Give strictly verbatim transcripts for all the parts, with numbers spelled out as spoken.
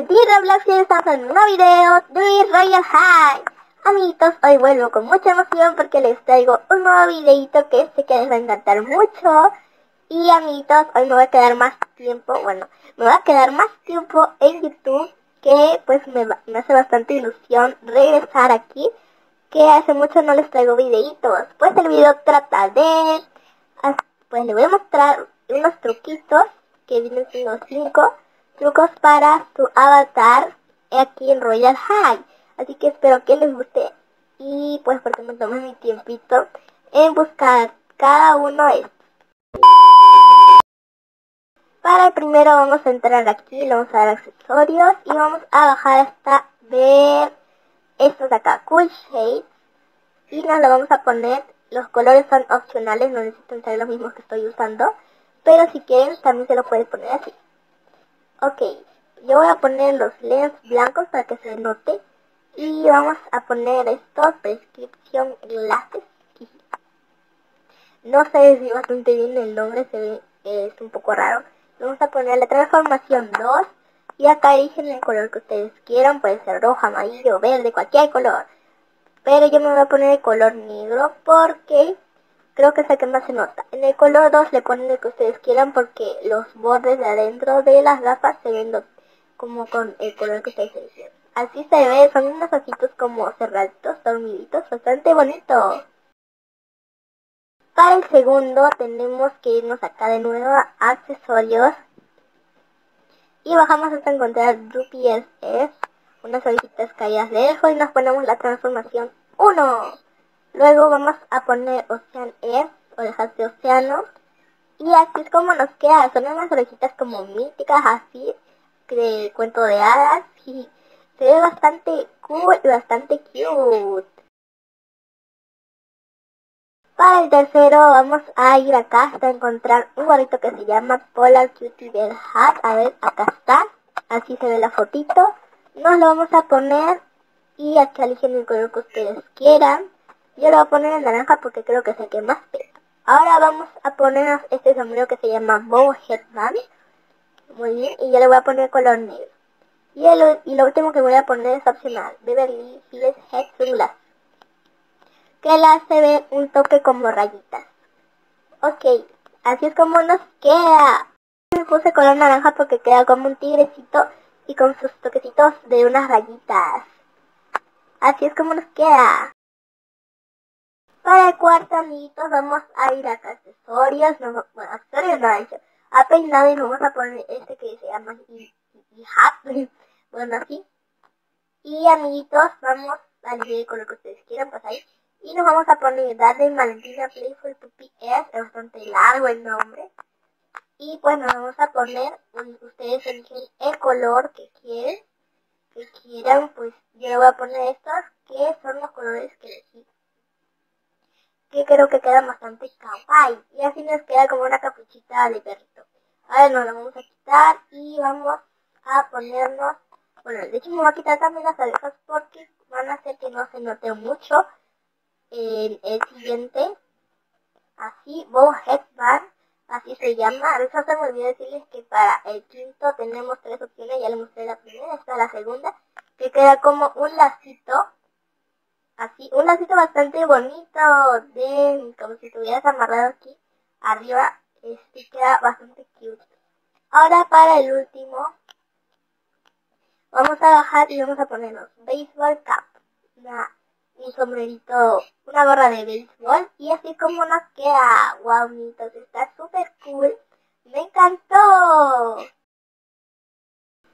Valentina Playful y estamos en un nuevo video de Royale High. Amiguitos, hoy vuelvo con mucha emoción porque les traigo un nuevo videito que sé que les va a encantar mucho. Y amiguitos, hoy me voy a quedar más tiempo, bueno, me va a quedar más tiempo en YouTube, que pues me, va, me hace bastante ilusión regresar aquí, que hace mucho no les traigo videitos. Pues el video trata de... pues les voy a mostrar unos truquitos que vienen siendo cinco trucos para su avatar aquí en Royale High. Así que espero que les guste y pues porque me tomé mi tiempito en buscar cada uno de estos. Para el primero vamos a entrar aquí, le vamos a dar accesorios y vamos a bajar hasta ver estos de acá, Cool Shades, y nos lo vamos a poner. Los colores son opcionales, no necesitan ser los mismos que estoy usando, pero si quieren también se los puedes poner así. Ok, yo voy a poner los lens blancos para que se note. Y vamos a poner estos prescripción glasses. No sé decir bastante bien el nombre, se ve, es un poco raro. Vamos a poner la transformación dos. Y acá eligen el color que ustedes quieran, puede ser rojo, amarillo, verde, cualquier color. Pero yo me voy a poner el color negro porque creo que es el que más se nota. En el color dos le ponen el que ustedes quieran porque los bordes de adentro de las gafas se ven como con el color que ustedes eligen. Así se ve, son unos ojitos como cerraditos, dormiditos, bastante bonito. Para el segundo tenemos que irnos acá de nuevo a accesorios. Y bajamos hasta encontrar Rupees, unas orejitas caídas de elfo, y nos ponemos la transformación uno. Luego vamos a poner Ocean Ears, orejas de océano. Y así es como nos queda, son unas orejitas como míticas, así, de cuento de hadas. Y se ve bastante cool y bastante cute. Para el tercero vamos a ir acá hasta encontrar un gorrito que se llama Polar Cutie Bear Hat. A ver, acá está, así se ve la fotito. Nos lo vamos a poner y acá eligen el color que ustedes quieran. Yo lo voy a poner en naranja porque creo que es el que más pega. Ahora vamos a ponernos este sombrero que se llama Bobo Headman. Muy bien, y yo le voy a poner color negro. Y, el, y lo último que voy a poner es opcional, Beverly Hills Head Fringe, que le hace ver un toque como rayitas. Ok, así es como nos queda. Me puse color naranja porque queda como un tigrecito y con sus toquecitos de unas rayitas. Así es como nos queda. Para el cuarto, amiguitos, vamos a ir a accesorios. No, bueno, accesorios no ha hecho. A peinado, y nos vamos a poner este que se llama I H A P. Bueno, así. Y amiguitos, vamos a elegir el color que ustedes quieran, pues ahí. Y nos vamos a poner Darling Valentina Playful puppy. Es bastante largo el nombre. Y pues nos vamos a poner, ustedes eligen el color que quieren, que quieran, pues yo le voy a poner estos, que son los colores que elegí, que creo que quedan bastante kawaii, y así nos queda como una capuchita de perrito. Ahora nos lo vamos a quitar y vamos a ponernos, bueno, de hecho me voy a quitar también las orejas porque van a hacer que no se note mucho en el siguiente, así, Bobo Headband. Así se llama. A veces se me olvidó decirles que para el quinto tenemos tres opciones. Ya les mostré la primera, esta es la segunda, que queda como un lacito. Así, un lacito bastante bonito, de como si estuvieras amarrado aquí arriba. Este queda bastante cute. Ahora para el último vamos a bajar y vamos a ponernos baseball cap, una, un sombrerito, una gorra de béisbol, y así como nos queda. Wow, amiguitos, está súper cool, me encantó.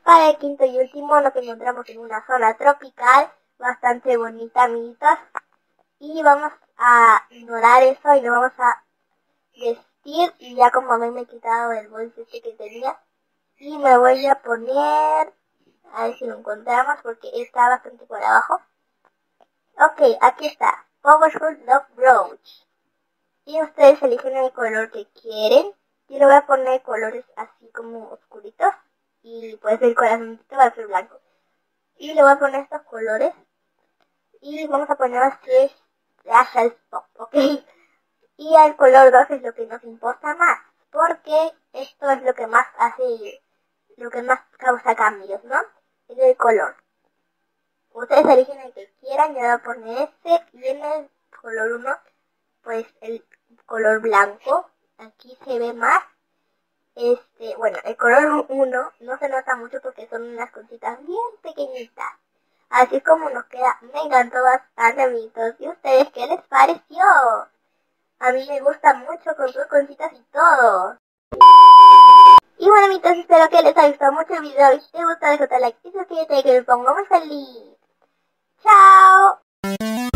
Para el quinto y último nos encontramos en una zona tropical bastante bonita, amiguitos, y vamos a ignorar eso y nos vamos a vestir. Y ya como ven, me he quitado el bolso este que tenía y me voy a poner, a ver si lo encontramos porque está bastante por abajo. Ok, aquí está, Powerful Love Brooch. Y ustedes eligen el color que quieren. Yo le voy a poner colores así como oscuritos. Y pues el corazoncito va a ser blanco. Y le voy a poner estos colores. Y vamos a poner así las al pop, ok. Y el color dos es lo que nos importa más, porque esto es lo que más hace, lo que más causa cambios, ¿no? es el color. Ustedes eligen el que quieran, yo voy a poner este, y en el color uno, pues el color blanco, aquí se ve más. Este, bueno, el color uno no se nota mucho porque son unas cositas bien pequeñitas. Así como nos queda, me encantó bastante, amiguitos. ¿Y ustedes qué les pareció? A mí me gusta mucho con sus cositas y todo. Y bueno, amiguitos, espero que les haya gustado mucho el video. Y si te gusta, déjate like y suscríbete que me pongo muy feliz. ¡Chao!